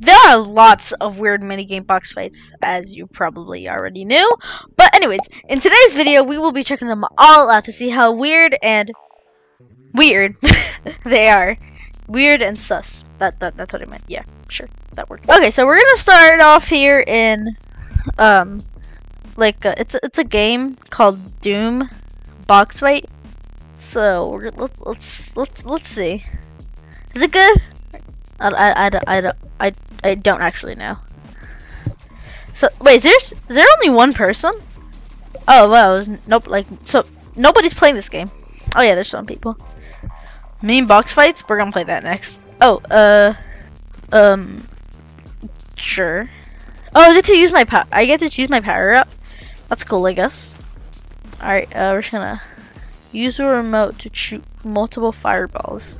There are lots of weird minigame box fights, as you probably already knew. But anyways, in today's video, we will be checking them all out to see how weird and... weird they are. Weird and sus. That's what I meant. Yeah, sure, that worked. Okay, so we're gonna start off here in... it's a game called Doom Box Fight. So we're gonna, let's see. Is it good? I don't actually know. So wait, is there only one person? Oh wow, nope. Like so, nobody's playing this game. Oh yeah, there's some people. Mean box fights. We're gonna play that next. Oh sure. Oh, I get to use my power. I get to choose my power up. That's cool, I guess. All right, we're just gonna use the remote to shoot multiple fireballs.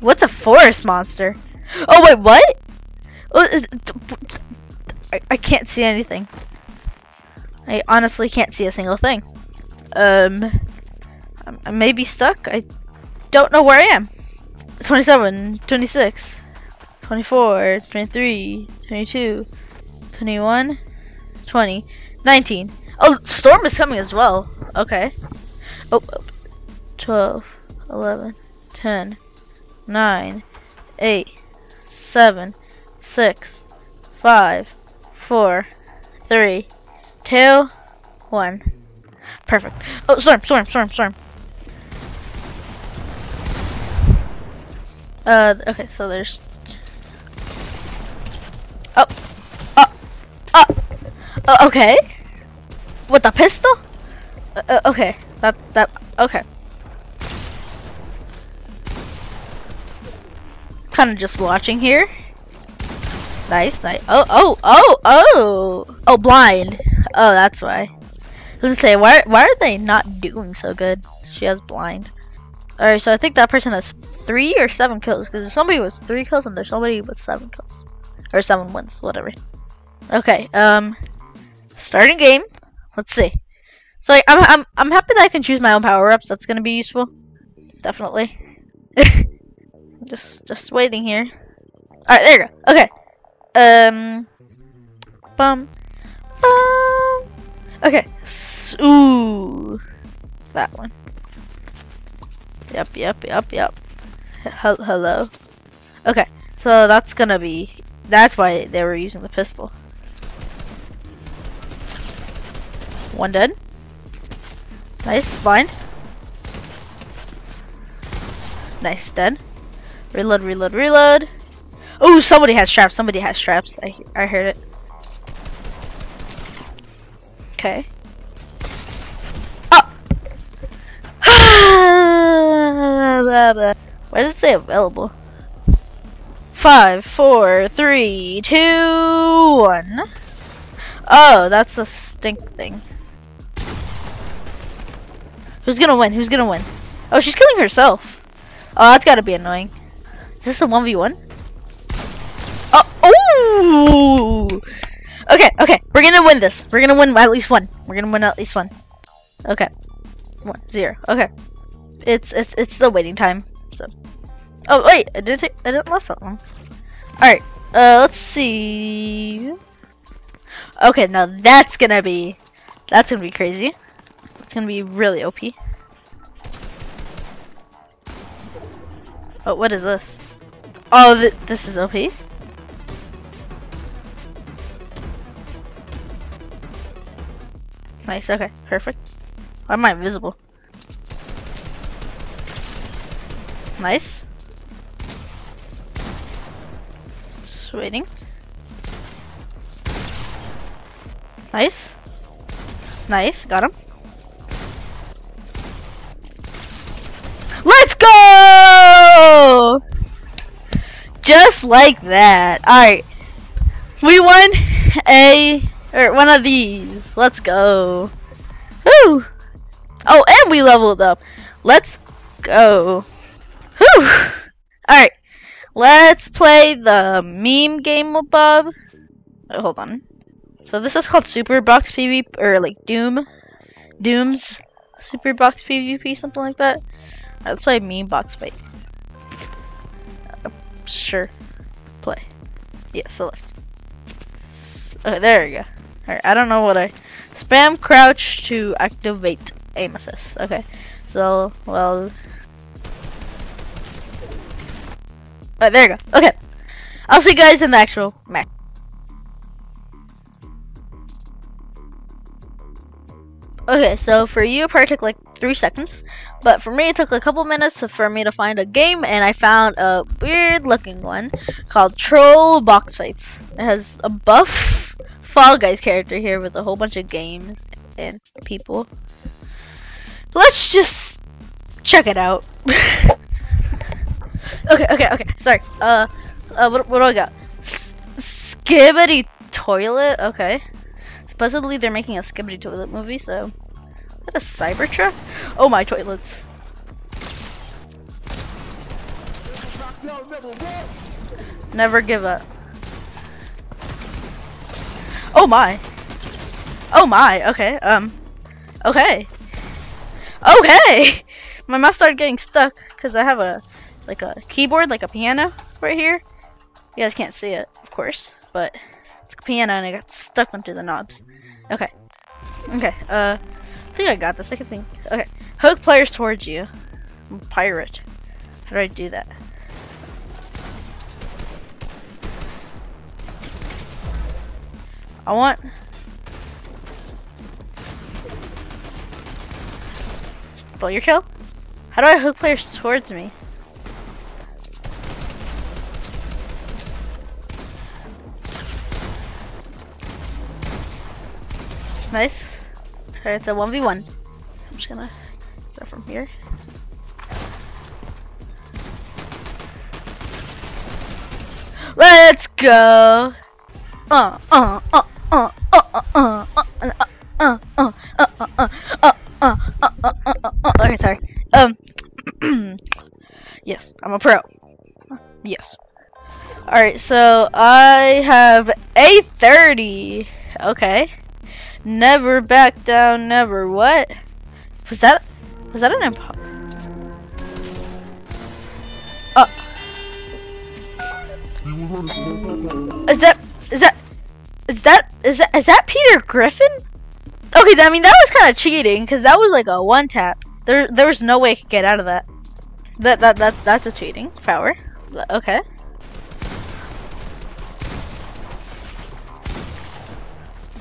What's a forest monster? Oh wait, what? I can't see anything. I honestly can't see a single thing. I may be stuck. I don't know where I am. 27, 26, 24, 23, 22, 21, 20, 19. Oh, storm is coming as well. Okay. Oh, 12, 11, 10, 9, 8. 7, 6, 5, 4, 3, 2, 1. Perfect. Oh, storm. Okay, so there's. Oh, okay. With a pistol? Okay. Okay. Kind of just watching here. Nice. Oh, blind. Oh, that's why. I was gonna say, why are they not doing so good? She has blind. All right, so I think that person has 3 or 7 kills, because if somebody was 3 kills and there's somebody with 7 kills, or 7 wins, whatever. Okay, starting game. Let's see. So I'm happy that I can choose my own power ups. That's gonna be useful, definitely. Just waiting here. All right, there you go. Okay. Bum. Okay. Ooh, that one. Yep. Hello. Okay. So that's gonna be. That's why they were using the pistol. One dead. Nice. Blind. Nice. Dead. Reload. Oh, somebody has traps. I heard it. Okay. Oh! Why does it say available? 5, 4, 3, 2, 1. Oh, that's a stink thing. Who's gonna win? Oh, she's killing herself. Oh, that's gotta be annoying. Is this a 1v1? Oh! Okay. We're gonna win this. We're gonna win at least one. Okay. 1-0. Okay. It's the waiting time. So. Oh wait, I didn't last that long. All right. Let's see. Okay, now that's gonna be crazy. It's gonna be really OP. Oh, what is this? Oh, this is OP. Nice, okay, perfect. Why am I invisible? Nice. Just waiting. Nice, got him. Let's go! Just like that. Alright. We won one of these. Let's go. Woo! Oh, and we leveled up. Let's go. Woo! Alright. Let's play the meme game above. Oh, hold on. So this is called Super Box PvP, or like Doom's Super Box PvP, something like that. Alright, let's play a meme box fight. Sure. Play. Yeah, select. Okay, there we go. Alright, I don't know what I... Spam crouch to activate aim assist. Okay, so, well... Alright, there we go. Okay. I'll see you guys in the actual match. Okay, so for you, it probably took like 3 seconds. But for me, it took a couple minutes for me to find a game. And I found a weird looking one called Troll Box Fights. It has a buff Fall Guys character here with a whole bunch of games and people. Let's just check it out. Okay. Sorry. What do I got? Skibidi Toilet? Okay. Supposedly they're making a Skibidi Toilet movie, so... Is that a Cybertruck? Oh my toilets. Never give up. Oh my. Oh my, okay. Okay! My mouse started getting stuck, because I have a... like a keyboard, like a piano right here. You guys can't see it, of course, but it's a piano and I got stuck onto the knobs. Okay, I think I got the second thing. Okay, hook players towards you. I'm a pirate. How do I do that? I want... Stole your kill? How do I hook players towards me? Nice. Alright, it's a 1v1. I'm just gonna go from here. Let's go! Okay, sorry. Yes, I'm a pro. Yes. Alright, so I have 830. Okay. Never back down, never what? Was that an imposter? Is that Peter Griffin? Okay, I mean that was kind of cheating because that was like a one tap. There was no way I could get out of that. That's a cheating foul. Okay.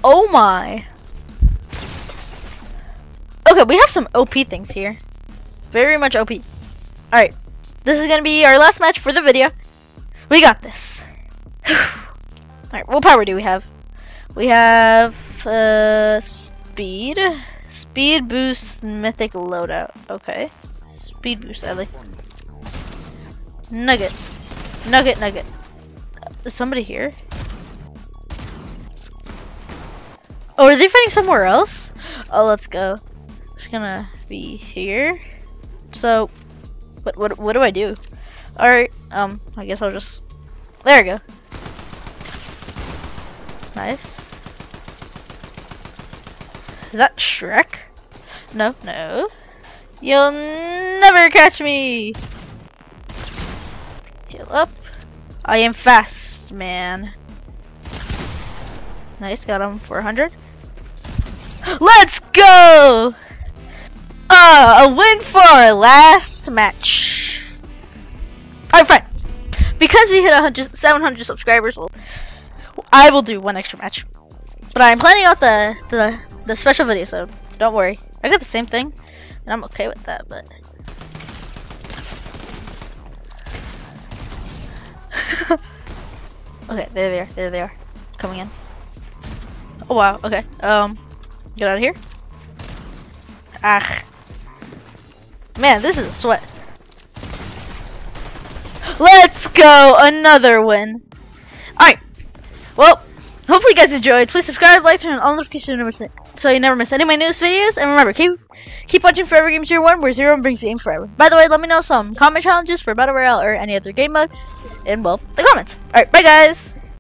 Oh my. Okay, we have some OP things here. Very much OP. Alright. This is gonna be our last match for the video. We got this. Alright, what power do we have? We have speed. Speed boost mythic loadout. Okay. Speed boost, I like. Nugget. Nugget. Is somebody here? Oh, are they fighting somewhere else? Oh, let's go. Just gonna be here. So, what do I do? All right, I guess I'll just. There we go. Nice. Is that Shrek? No. You'll never catch me. Heal up. I am fast, man. Nice, got him for 100. Let's go! A win for our last match. Alright, fine. Because we hit 700 subscribers, I will do one extra match. But I'm planning out the special video, so don't worry. I got the same thing, and I'm okay with that, but... Okay, there they are. Coming in. Oh wow, okay. Get out of here. Ah. Man, this is a sweat. Let's go! Another win. Alright. Well, hopefully you guys enjoyed. Please subscribe, like, turn on all notifications so you never miss any of my newest videos. And remember, keep watching ForeverGaming01 where 0 brings the game forever. By the way, let me know some comment challenges for Battle Royale or any other game mode in, well, the comments. Alright, bye guys!